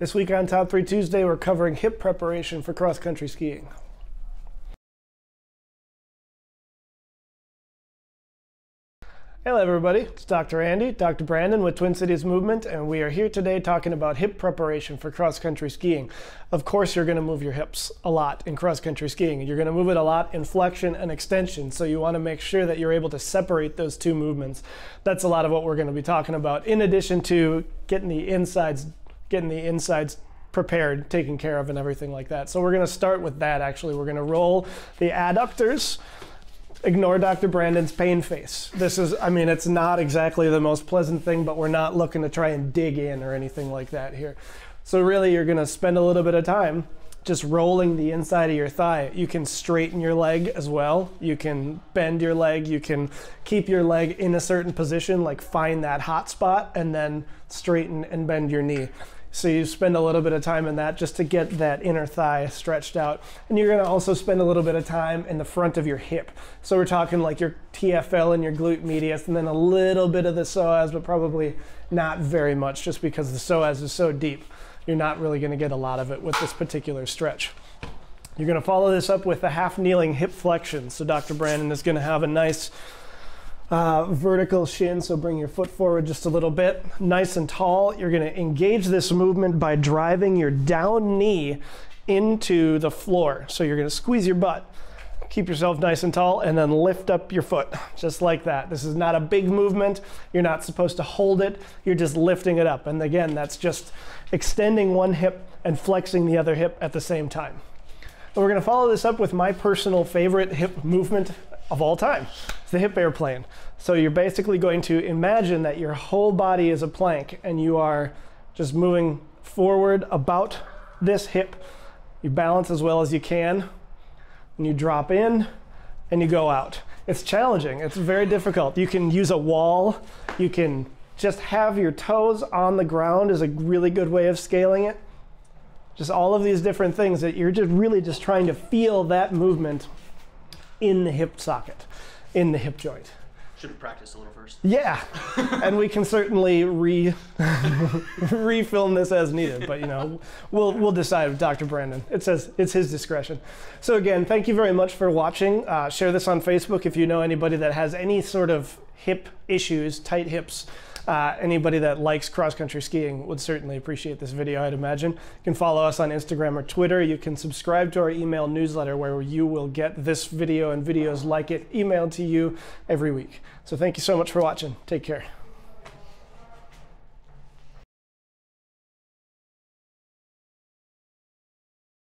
This week on Top 3 Tuesday, we're covering hip preparation for cross-country skiing. Hello everybody, it's Dr. Andy, Dr. Brandon with Twin Cities Movement, and we are here today talking about hip preparation for cross-country skiing. Of course you're going to move your hips a lot in cross-country skiing. You're going to move it a lot in flexion and extension, so you want to make sure that you're able to separate those two movements. That's a lot of what we're going to be talking about, in addition to getting the insides prepared, taken care of, and everything like that. So we're going to start with that actually. We're going to roll the adductors. Ignore Dr. Brandon's pain face. This is, I mean, it's not exactly the most pleasant thing, but we're not looking to try and dig in or anything like that here. So really you're gonna spend a little bit of time just rolling the inside of your thigh. You can straighten your leg as well. You can bend your leg. You can keep your leg in a certain position, like find that hot spot and then straighten and bend your knee. So you spend a little bit of time in that just to get that inner thigh stretched out. And you're gonna also spend a little bit of time in the front of your hip. So we're talking like your TFL and your glute medius, and then a little bit of the psoas, but probably not very much just because the psoas is so deep. You're not really gonna get a lot of it with this particular stretch. You're gonna follow this up with a half kneeling hip flexion. So Dr. Brandon is gonna have a nice vertical shin, so bring your foot forward just a little bit, nice and tall. You're going to engage this movement by driving your down knee into the floor. So you're going to squeeze your butt, keep yourself nice and tall, and then lift up your foot just like that. This is not a big movement. You're not supposed to hold it. You're just lifting it up. And again, that's just extending one hip and flexing the other hip at the same time. And we're going to follow this up with my personal favorite hip movement of all time. It's the hip airplane. So you're basically going to imagine that your whole body is a plank and you are just moving forward about this hip. You balance as well as you can, and you drop in and you go out. It's challenging. It's very difficult. You can use a wall. You can just have your toes on the ground is a really good way of scaling it. Just all of these different things that you're just really just trying to feel that movement in the hip socket, in the hip joint. Should have practiced a little first. Yeah, and we can certainly refilm this as needed, but you know, we'll decide with Dr. Brandon. It's his discretion. So again, thank you very much for watching. Share this on Facebook if you know anybody that has any sort of hip issues, tight hips. Anybody that likes cross-country skiing would certainly appreciate this video, I'd imagine. You can follow us on Instagram or Twitter. You can subscribe to our email newsletter where you will get this video and videos like it emailed to you every week. So thank you so much for watching. Take care.